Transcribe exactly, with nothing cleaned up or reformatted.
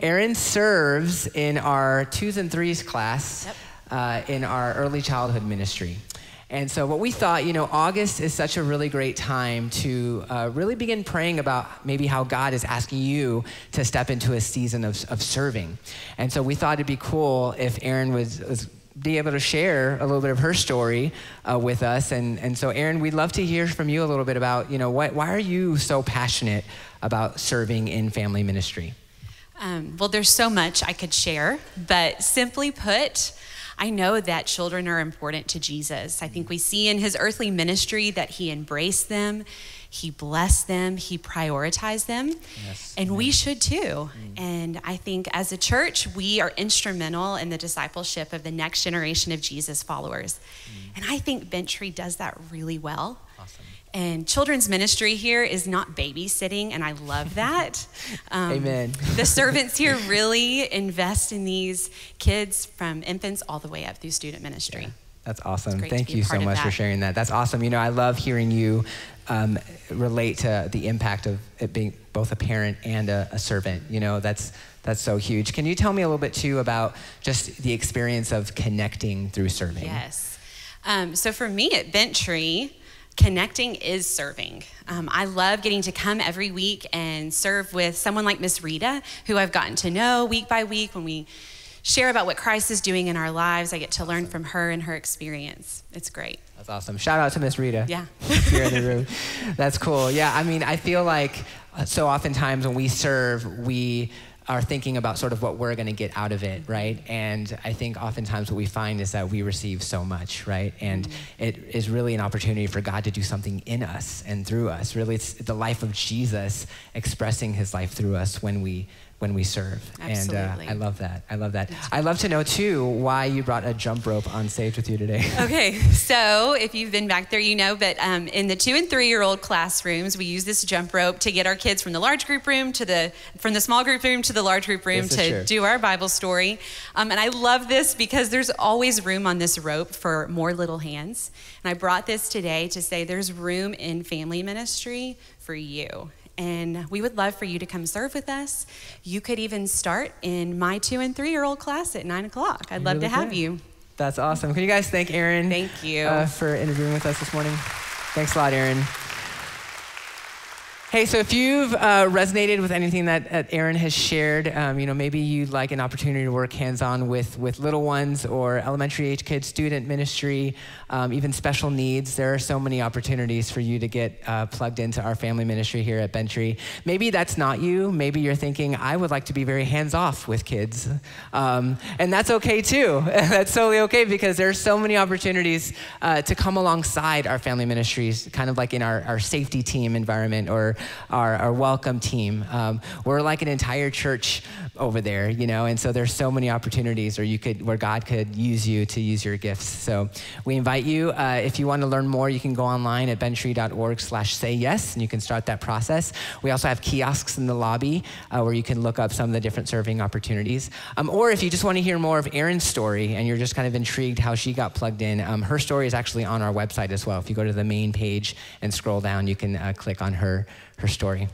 Erin serves in our twos and threes class, yep. uh, in our early childhood ministry. And so what we thought, you know, August is such a really great time to uh, really begin praying about maybe how God is asking you to step into a season of, of serving. And so we thought it'd be cool if Erin was, was be able to share a little bit of her story uh, with us. And, and so Erin, we'd love to hear from you a little bit about, you know, what, why are you so passionate about serving in family ministry? Um, well, there's so much I could share, but simply put, I know that children are important to Jesus. I think we see in his earthly ministry that he embraced them, he blessed them, he prioritized them, yes. and yes. we should too. Mm. And I think as a church, we are instrumental in the discipleship of the next generation of Jesus followers. Mm. And I think Bent Tree does that really well. Awesome. And children's ministry here is not babysitting, and I love that. Um, Amen. The servants here really invest in these kids from infants all the way up through student ministry. Yeah, that's awesome. Thank you so much for sharing that. That's awesome. You know, I love hearing you um, relate to the impact of it being both a parent and a, a servant. You know, that's that's so huge. Can you tell me a little bit too about just the experience of connecting through serving? Yes. Um, so for me at Bent Tree, connecting is serving. Um, I love getting to come every week and serve with someone like Miss Rita, who I've gotten to know week by week. When we share about what Christ is doing in our lives, I get to learn from her and her experience. It's great. That's awesome. Shout out to Miss Rita. Yeah. You're in the room. That's cool. Yeah, I mean, I feel like so oftentimes when we serve, we are thinking about sort of what we're gonna get out of it, right? And I think oftentimes what we find is that we receive so much, right? And mm-hmm. it is really an opportunity for God to do something in us and through us. Really, it's the life of Jesus expressing his life through us when we when we serve. Absolutely. And uh, I love that, I love that. I love to know too why you brought a jump rope on stage with you today. Okay, so if you've been back there, you know, but um, in the two and three-year-old classrooms, we use this jump rope to get our kids from the large group room to the, from the small group room to the large group room to true. do our Bible story. Um, and I love this because there's always room on this rope for more little hands. And I brought this today to say there's room in family ministry for you. And we would love for you to come serve with us. You could even start in my two and three-year-old class at nine o'clock. I'd you love really to have can. you. That's awesome. Can you guys thank Erin? Thank you. Uh, for interviewing with us this morning. Thanks a lot, Erin. Hey, so if you've uh, resonated with anything that, that Erin has shared, um, you know, maybe you'd like an opportunity to work hands-on with, with little ones or elementary age kids, student ministry, um, even special needs. There are so many opportunities for you to get uh, plugged into our family ministry here at Bent Tree. Maybe that's not you. Maybe you're thinking, I would like to be very hands-off with kids. Um, and that's okay too. That's totally okay because there are so many opportunities uh, to come alongside our family ministries, kind of like in our, our safety team environment or Our, our welcome team. Um, we're like an entire church over there, you know, and so there's so many opportunities where you could, where God could use you to use your gifts. So we invite you, uh, if you want to learn more, you can go online at bentree dot org slash say yes, and you can start that process. We also have kiosks in the lobby uh, where you can look up some of the different serving opportunities. Um, or if you just want to hear more of Erin's story and you're just kind of intrigued how she got plugged in, um, her story is actually on our website as well. If you go to the main page and scroll down, you can uh, click on her, her story.